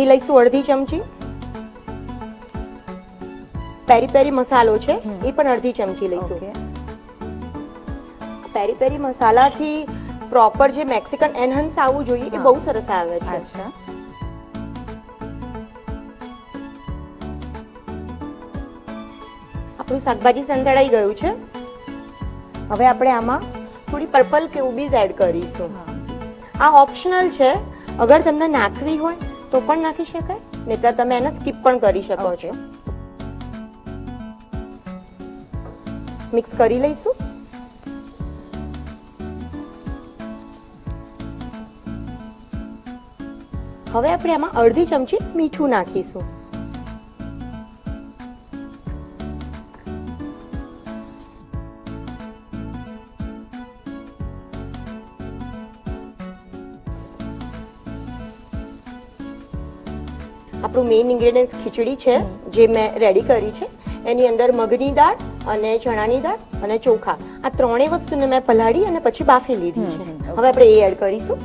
ए लईशु अर्धी चमची, पेरी पेरी मसालो छे ए पण अर्धी चमची लईशु। पेरी पेरी मसाला थी प्रॉपर जे मेक्सिकन एनहांस आवू जोईए ए बहुत सरस आवे छे। अच्छा आपणुं शाकभाजी संतळाई गयुं छे, હવે આપણે આમાં થોડી પર્પલ ક્યુબીઝ એડ કરીશું। આ ઓપ્શનલ છે, અગર તમને નાખવી હોય તો પણ નાખી શકાય નહીતર તમે એને સ્કીપ પણ કરી શકો છો। મિક્સ કરી લઈશું। હવે આપણે આમાં અડધી ચમચી મીઠું નાખીશું। આપણું મેઇન ઇન્ગ્રેડિયન્ટ્સ ખીચડી છે જે મેં રેડી કરી છે, એની અંદર મગની દાળ અને ચણાની દાળ અને ચોખા આ ત્રણેય વસ્તુને મેં પલાળી અને પછી બાફી લીધી છે। હવે આપણે એ એડ કરીશું।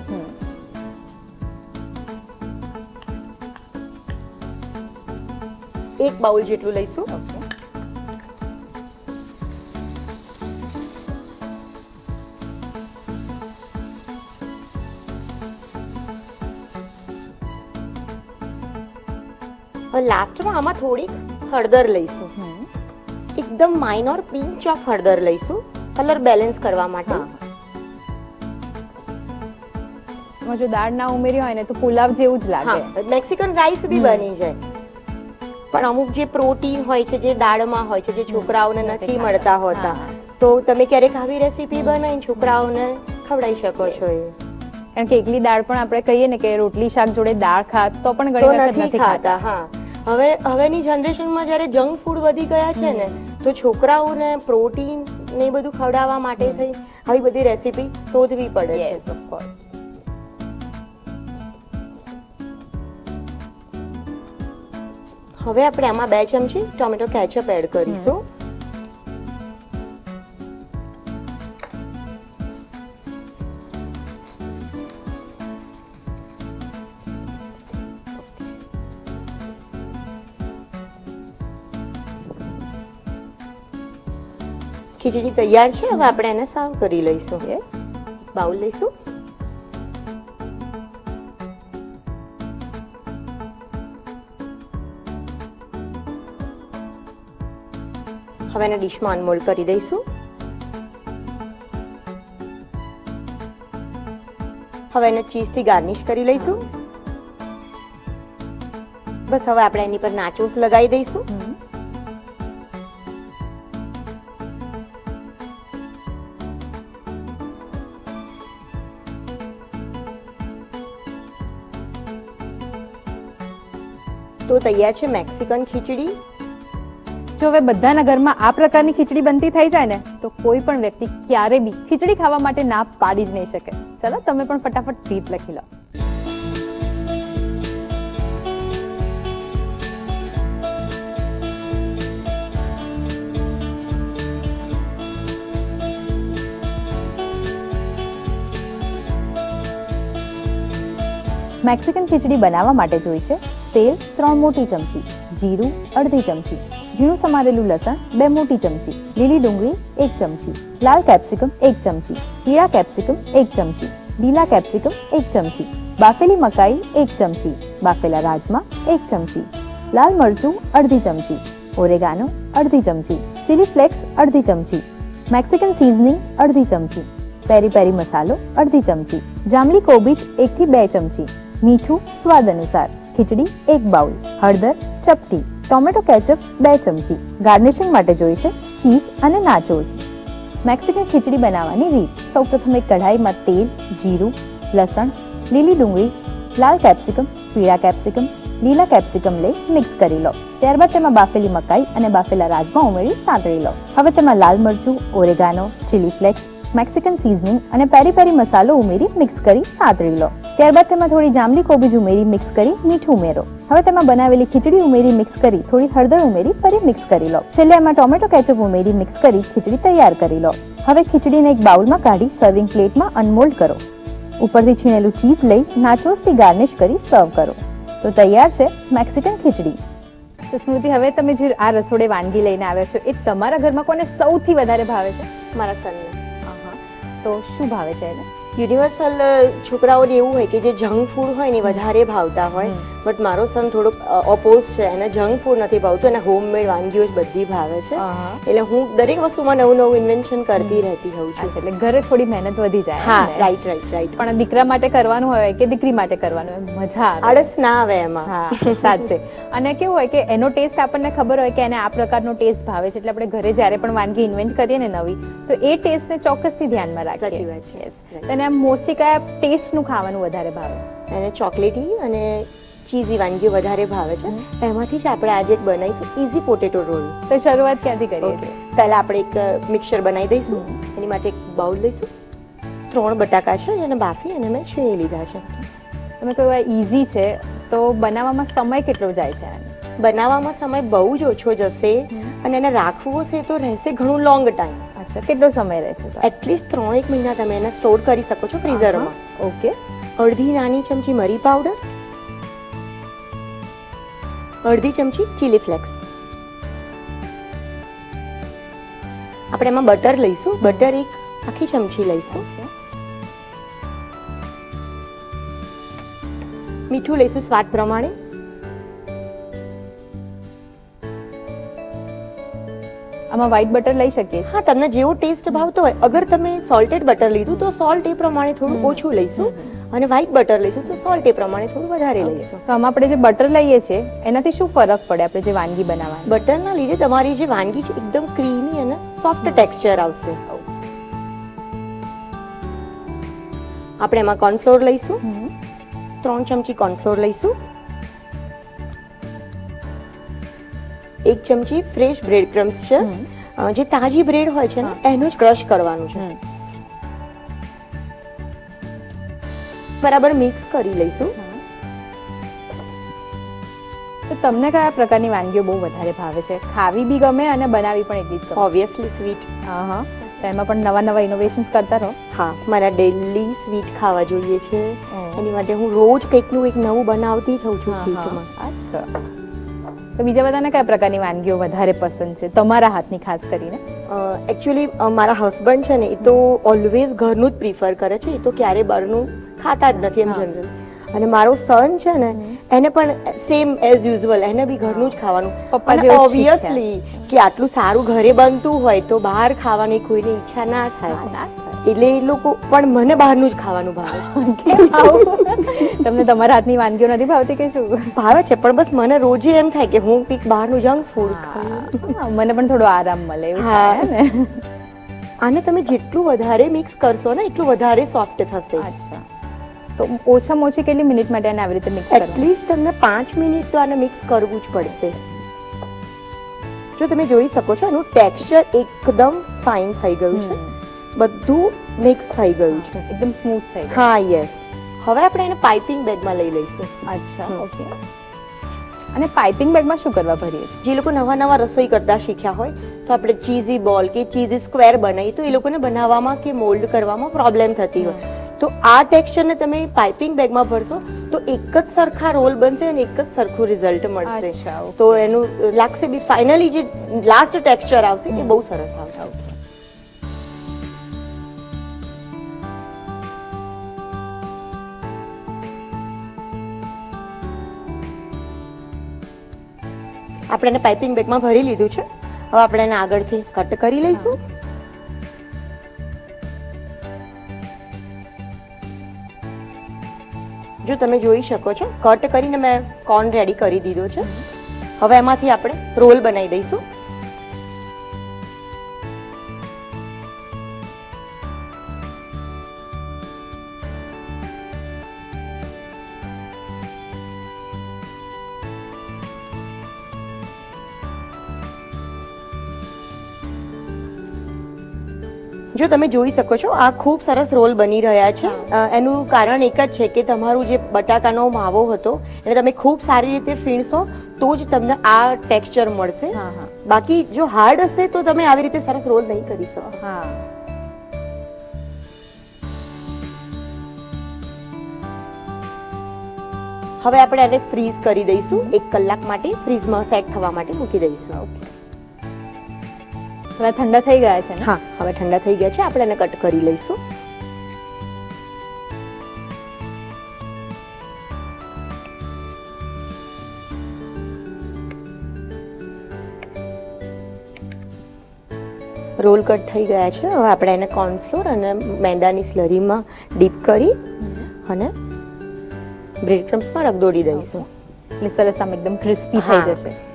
એક બાઉલ જેટલું લઈશું। लास्ट में आमा थोड़ी हळदर लईशु, एक एकदम माइनर पिंच ऑफ हळदर लईशु कलर बैलेंस करवा माटे। मो जो दाळ ना उमेर्यो होय ने तो पुलाव जेवू ज लागे, मेक्सिकन राइस भी बनी जाय। पण अमुक जे प्रोटीन होय छे जे दाळमां होय छे जे छोकराओने नथी मळता होता तो तमे क्यारेक आवी रेसिपी बनाई छोकराओने खवडाई शको छो। कारण के एकली दाळ पण आपणे कहीए ने के रोटली शाक जोडे दाळ खात तो पण गणी वखत नथी खाता। हां हवे हवेनी जनरेशन में जारे जंक फूड वधी गया छे ने तो छोकराओने प्रोटीन ने बधु खवडावा माटे थई हवी बधी रेसिपी शोधवी पड़े छे। ऑफ कोर्स हवे आपणे आमां 2 चमची टोमेटो केचअप एड करीशुं। खीचड़ी तैयार है, हम आपणे एने सर्व करी लईशुं। Yes bowl लईशुं। हवे एने डिश में अनमोल्ड करी दईशुं। हवे एने चीज थी गार्निश करी लईशुं। बस हवे आपणे एनी पर नाचोस लगाई दईशुं। तो तैयार है मेक्सिकन खीचड़ी। जो वे बधाना घरमां आ प्रकारनी खीचड़ी बनती थई जाय ने तो कोई पण व्यक्ति क्यारे भी खीचड़ी खावा माटे ना पाडी ज नहीं सके। चलो तमे पण फटाफट रीत लखी लो। मेक्सिकन खीचड़ी बनावा माटे जोईशे तेल 3 मोटी चमची, जीरू अर्धी चमची, झीणुं समारेलुं लसण 2 मोटी चमची, लीली डूंगळी 1 चमची, लाल कैप्सिकम 1 चमची, पीळा कैप्सिकम 1 चमची, लीला कैप्सिकम 1 चमची, बाफेली मकाई 1 चमची, बाफेला राजमा 1 चमची, लाल मरचुं अर्धी चमची, ओरेगानो अर्धी चमची, चिली फ्लेक्स अर्धी चमची, मेक्सिकन सीजनिंग अर्धी चमची, पेरी पेरी मसालो अर्धी चमची, जांभली कोबीज 1 થી 2 चमची, मीठू स्वाद अनुसार, खीचड़ी 1 बाउल, हळदर चपटी, टोमेटो केचप 2 चमची। गार्निशिंग माटे जोईशे चीज अने नाचोस। मेक्सिकन खीचड़ी बनावानी रीत। सौप्रथम एक कढ़ाई में तेल, जीरू, लसण, लीली डूंगळी, लाल कैप्सिकम, पीळा कैप्सिकम, लीला कैप्सिकम ले मिक्स करी लो। त्यारबाद तेमां बाफेली मकाई अने बाफेला राजमा उमेरी सांतळी लो। हवे तेमां लाल मरचुं, oregano, chilli flakes, Mexican seasoning अने पेरी पेरी मसालो उमेरी मिक्स करी सांतळी लो। त्यारबाद तेमां थोड़ी जांभली कोबीज उमेरी मिक्स करी मीठू उमेरो। हवे तेमां बनावेली खीचड़ी उमेरी मिक्स करी थोड़ी हळदर उमेरी फरी मिक्स करी लो। छेल्ले एमां टोमेटो केचअप उमेरी मिक्स करी खीचड़ी तैयार करी लो। हवे खीचड़ीने एक बाउल में काढ़ी सर्विंग प्लेट में अनमोल्ड करो। उपरथी छीणेलू चीज लई नाचोस थी गार्निश करी सर्व करो। तो तैयार छे मेक्सिकन खीचड़ी। तो स्मृति हवे तमे जे आ रसोड़े वानगी लईने आव्या छो ए तमारा घरमां कोने सौथी वधारे भावे छे? मारा सनने। तो शुं भावे छे एने? युनिवर्सल छोकराओने एवुं होय के जे जंक फूड होय ने वधारे भावता होय, बट मारो सन थोड़ो ऑपोज छे, एने जंक फूड नथी भावतो, एने होममेड वानगीओ ज बधी भावे छे। एटले हुं दरेक वस्तुमां नवुं नवुं इन्वेन्शन करती रहती होउं छुं। एटले घरे थोड़ी मेहनत वधी जाय। हां राइट राइट राइट। पण दीकरा माटे करवानुं होय के दीकरी माटे करवानुं होय मजा आवे, आळस ना आवे एमां। हां સાચે। અને કેવું હોય કે એનો ટેસ્ટ આપણને ખબર હોય કે એને આ પ્રકારનો ટેસ્ટ ભાવે છે, એટલે આપણે ઘરે જ્યારે પણ વાનગી ઇન્વેન્ટ કરીએ ને નવી તો એ ટેસ્ટને ચોક્કસથી ધ્યાનમાં રાખીએ। સાચી વાત છે। અને મોસ્ટલી કયા ટેસ્ટનું ખાવાનું વધારે ભાવે? એને ચોકલેટી અને ચીઝી વાનગીઓ વધારે ભાવે છે। એમાંથી જ આપણે આજે એક બનાવીશું ઈઝી પોટેટો રોલ। તો શરૂઆત ક્યાંથી કરીએ? પહેલા આપણે એક મિક્સર બનાવી દઈશું। એની માટે એક બાઉલ લઈશું। 3 બટાકા છે જેને બાફી અને મેં છીણી લીધા છે। તમે કહ્યું આ ઈઝી છે, તો બનાવવામાં સમય કેટલો જાય છે? બનાવવામાં સમય બહુ જ ઓછો જશે અને એને રાખવો છે તો રહેશે ઘણો લોંગ ટાઈમ। અચ્છા કેટલો સમય રહે છે? એટલીસ્ટ 3-1 મહિના તમે એને સ્ટોર કરી શકો છો ફ્રીઝરમાં। ઓકે અડધી નાની ચમચી મરી પાવડર, અડધી ચમચી ચીલી ફ્લેક્સ। આપણે એમાં બટર લઈશું। બટર 1 આખી ચમચી લઈશું। मीठू लईशु स्वाद प्रमाणे। आमा व्हाइट बटर लई सके। हाँ तमने जेवो टेस्ट भावतो होय अगर तमे सॉल्टेड बटर लीधुं तो सॉल्ट ए प्रमाणे थोडुं ओछुं लईशुं અને વ્હાઇટ બટર લઈશું તો સોલ્ટ એ પ્રમાણે થોડું વધારે લઈશું। તો આમાં આપણે જે બટર લઈએ છે એનાથી શું ફરક પડે આપણે જે વાનગી બનાવવાની? બટરના લીધે તમારી જે વાનગી છે એકદમ ક્રીમી અને સોફ્ટ ટેક્સચર આવશે। આપણે એમાં કોર્નફ્લોર લઈશું, 3 ચમચી કોર્નફ્લોર લઈશું, 1 ચમચી ફ્રેશ બ્રેડ ક્રમ્સ છે જે તાજી બ્રેડ હોય છે ને એનો જ ક્રશ કરવાનું છે। बराबर मिक्स करी लईशु। तो तमने क्या प्रकारनी वानगीओ बहुत वधारे भावे छे? खावी भी गमे अने बनावी पण एटली ज गमे। Obviously sweet. हाँ हाँ तो एमां पण नवा नवा इनोवेशन्स करता रहो। हाँ मारा डेली स्वीट खावा जोईए छे, एनी माटे हूँ रोज कंईकनुं एक नवुं बनावती थउं छुं स्वीटमां। अच्छा तो बीजा बधाने क्या प्रकारनी वानगीओ वधारे पसंद छे तमारा हाथनी खास करीने? एक्चुअली मारा हसबंड छे ने ए तो ऑलवेज घरनुं ज प्रिफर करे छे, ए तो क्यारे बहारनुं खाता ज नथी एम जनरल। अने मारो सन छे ने एने पण सेम एज युजुअल एने बी घरनुं ज खावानुं। पप्पा जे ऑब्वियसली के आटलुं सारुं घरे बनतुं होय तो बहार खावानी कोईने ઈચ્છा ना થાય એટલે એ લોકો પણ મને બહારનું જ ખાવાનું ભાવે છે। તમને તમારા હાથની વાનગીઓ નથી ભાવતી કે શું? ભાવે છે પણ બસ મને રોજે એમ થાય કે હું કંઈક બહારનું જંક ફૂડ ખાઉં, મને પણ થોડો આરામ મળે એવું થાય ને। આને તમે જેટલું વધારે મિક્સ કરશો ને એટલું વધારે સોફ્ટ થશે। અચ્છા તો ઓછામાં ઓછી કેટલી મિનિટ માટે આને આવી રીતે મિક્સ કરવું? એટલીસ્ટ તમને 5 મિનિટ તો આને મિક્સ કરવું જ પડશે। જો તમે જોઈ શકો છો આનું ટેક્સચર એકદમ ફાઇન થઈ ગયું છે, બધું મિક્સ થઈ ગયું છે, એકદમ સ્મૂથ થઈ ગયું। હા યસ હવે આપણે એને પાઇપિંગ બેગમાં લઈ લઈશું। અચ્છા ઓકે અને પાઇપિંગ બેગમાં શું કરવા ભરીએ? જે લોકો નવા નવા રસોઈ કરતા શીખ્યા હોય તો આપણે ચીઝી બોલ કે ચીઝી સ્ક્વેર બનાવી તો એ લોકોને બનાવવામાં કે મોલ્ડ કરવામાં પ્રોબ્લેમ થતી હોય તો આ ટેક્સચરને તમે પાઇપિંગ બેગમાં ભરશો તો એક જ સરખા રોલ બનશે અને એક જ સરખું રિઝલ્ટ મળશે। તો એનું લાગશે બી ફાઇનલી જે લાસ્ટ ટેક્સચર આવશે એ બહુ સરસ આવશે। આપણે એને પાઇપિંગ બેગમાં ભરી લીધું છે, હવે આપણે એને આગળથી કટ કરી લઈશું। જો તમે જોઈ શકો છો કટ કરીને મેં કોર્ન રેડી કરી દીધો છે, હવે એમાંથી આપણે રોલ બનાવી દઈશું। जो તમે જોઈ શકો છો આ ખૂબ સરસ રોલ બની રહ્યા છે। એનું કારણ એક જ છે કે તમારું જે બટાકાનો માવો હતો એને તમે ખૂબ સારી રીતે ફીણશો તો જ તમને આ ટેક્સચર મળશે। બાકી જો હાર્ડ હશે તો તમે આવી રીતે સરસ રોલ નહીં કરી શકો। હા હવે આપણે આને ફ્રીઝ કરી દઈશું, 1 કલાક માટે ફ્રીઝમાં સેટ થવા માટે મૂકી દઈશું। ઓકે ठंडा थई गया है ना? हाँ हवे ठंडा थई गया है, आपणे एने कट करी लईशुं। रोल कट थई गया है, हवे आपणे एने कॉर्नफ्लोर अने मैदानी स्लरी में डीप करी अने ब्रेड क्रम्स में रगदोड़ी दईशुं એટલે સરસ આમ એકદમ ક્રિસ્પી થઈ જશે।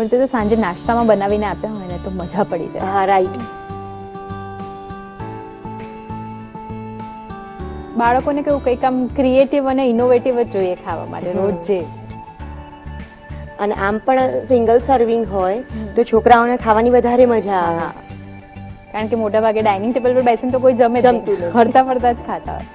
और तो सांजे नाश्ता में बनावीने आपे होय तो मजा पड़ी जाए। हाँ राइट बाळकोने केवुं कई काम क्रिएटिव और इनोवेटिव जोईए खावा माटे रोजे। अने आम पण सिंगल सर्विंग होय तो छोकराओने खावानी वधारे मजा आवे, कारण के मोटा भागे डाइनिंग टेबल पर बेसीने तो कोई जमे नहीं, हरता फरता ज खाता होय।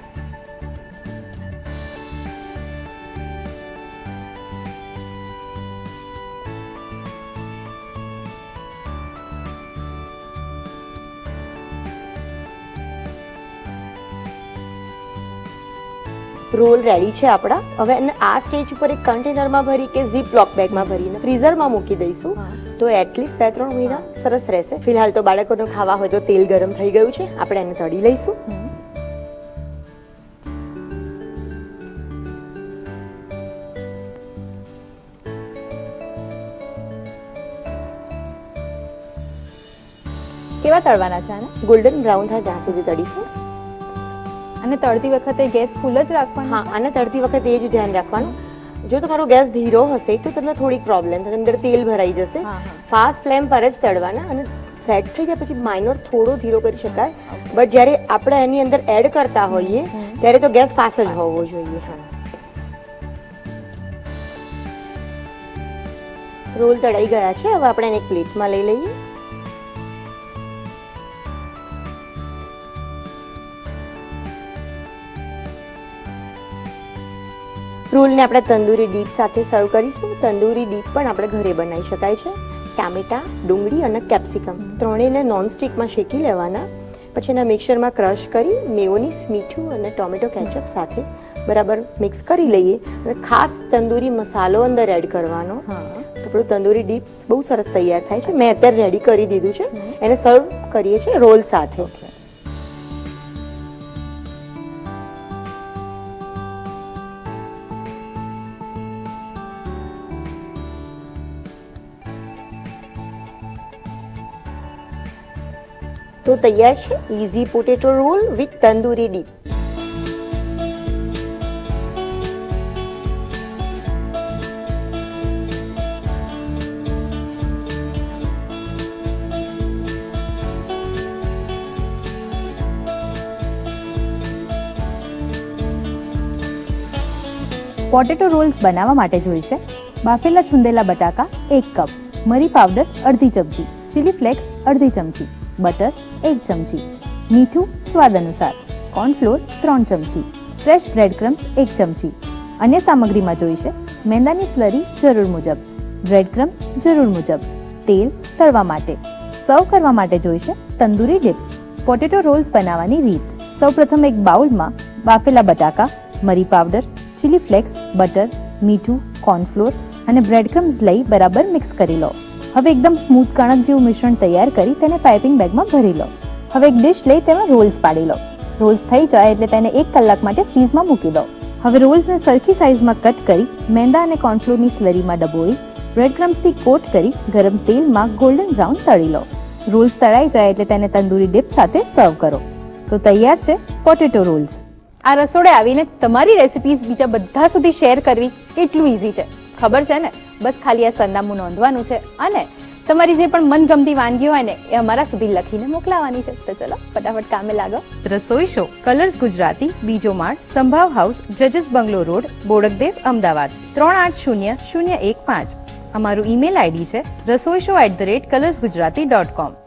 रोल रेडी है आपड़ा, हवे एने आ स्टेज पर एक कंटेनर में भरी के जीप लॉक बेग में भरीने फ्रीजर में मूकी दईशुं तो एटलीस्ट 2-3 महीना सरस रहेशे। फिलहाल तो बाळकोने खावा होय तो तेल गरम थई गयुं छे, आपणे एने तळी लईशुं। केवा तळवाना छे आने गोल्डन ब्राउन थाय त्यां सुधी तळीशुं। अने तळती वखते गैस फूल ज राखवानो। हां अने तळती वखते ए ज ध्यान राखवानो जो तमारो गैस धीरो हशे तो तमने थोड़ी प्रॉब्लम थशे अंदर तेल भराई जशे। फास्ट फ्लेम पर ज तळवाना अने सेट थई गया पछी माइनर थोड़ो धीरो करी शकाय बट ज्यारे आपणे एनी अंदर एड करता होईए त्यारे तो गैस फास्ट ज होवो जोईए। हां रोल तळाई गया छे हवे आपणे एक प्लेट में लई लईए। रोल ने अपने तंदूरी डीप साथ सर्व करीशुं। तंदूरी डीप पण आपणे घरे बनाई शकाय छे। टामेटा डूंगळी अने कैप्सिकम त्रणेयने नॉनस्टिक में शेकी लेवाना पछी एना मिक्सर में क्रश करी मेयोनीस मीठू अने टोमेटो केचप साथे बराबर मिक्स करी लईए अने खास तंदूरी मसालो अंदर एड करवानो। तो आपणो तंदूरी डीप बहु सरस तैयार थाय छे। मैं अत्यारे रेडी करी दीधुं छे एने सर्व करीए छे रोल साथे। तो तैयार है easy potato roll with tandoori dip. Potato rolls बनावा माटे जोईशे बाफेला छुंदेला बटाका 1 कप, मरी पाउडर अर्धी चमची, चिली फ्लेक्स अर्धी चमची, बटर 1 चमची, मीठू स्वाद अनुसार, कॉर्नफ्लोर 3 चमची, फ्रेश ब्रेड क्रम्स 1 चमची। अन्य सामग्री में जोईशे मेंदानी स्लरी जरूर मुजब, ब्रेड क्रम्स जरूर मुजब, तेल तळवा माटे। सर्व करवा माटे जोईशे तंदूरी डीप। पोटेटो रोल्स बनावानी रीत। सौ प्रथम एक बाउल में बाफेला बटाका, मरी पाउडर, चिली फ्लेक्स, बटर, मीठू, कॉर्नफ्लोर अने ब्रेड क्रम्स लई बराबर मिक्स करी लो। हवे एकदम स्मूथ कणक जेवुं मिश्रण तैयार करी तेने पाइपिंग बेग में भरी लो। हवे एक डिश लई तेमां रोल्स पाड़ी लो। रोल्स थई जाय एटले तेने 1 कलाक माटे फ्रीज में मूकी दो। हवे रोल्स ने सरखी साइज में कट करी मेंदा अने कॉर्नफ्लोर नी स्लरी में डबोळी ब्रेड क्रम्स थी कोट करी गरम तेल में गोल्डन ब्राउन तळी लो। रोल्स तळाई जाय एटले तेने तंदूरी डीप साथे सर्व करो। तो तैयार छे पोटेटो रोल्स। आ रसोड़े आवीने तमारी रेसिपीज बीजा बधा सुधी शेयर करवी केटलुं ईजी छे खबर छे ने। बस खाली आ सरनामું નોંધવાનું છે અને તમારી જે પણ મનગમતી વાનગી હોય ને એ અમારા સુધી લખીને મોકલાવાની છે। તો ચલો ફટાફટ કામે લાગો। રસોઈ શો કલર્સ ગુજરાતી, બીજો માળ, સંભાવ હાઉસ, જજસ બંગલો રોડ, બોડકદેવ, અમદાવાદ 380015। અમારું ઈમેલ આઈડી છે rasoishow@colorsgujarati.com।